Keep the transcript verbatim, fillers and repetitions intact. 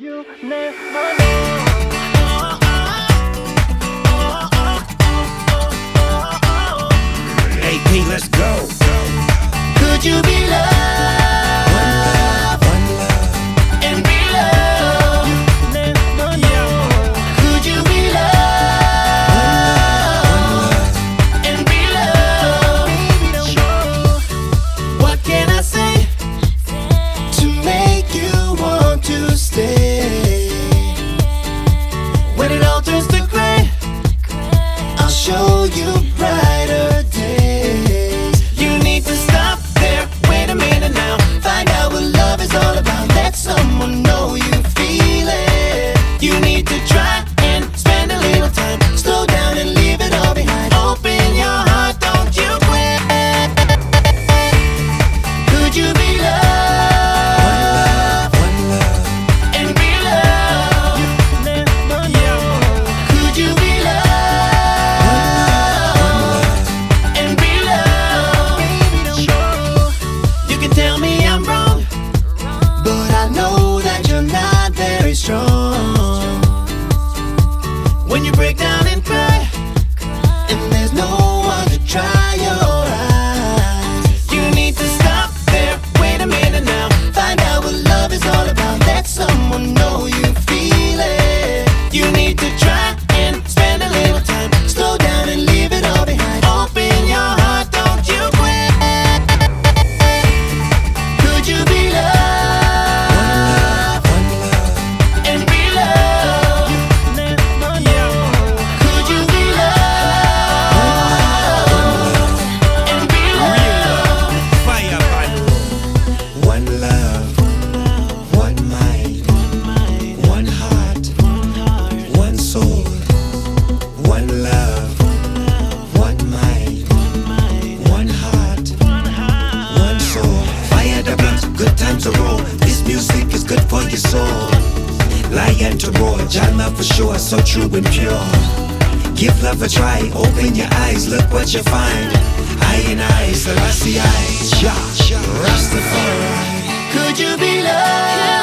You never know. A P, let's go. Could you be loved? Could you be loved?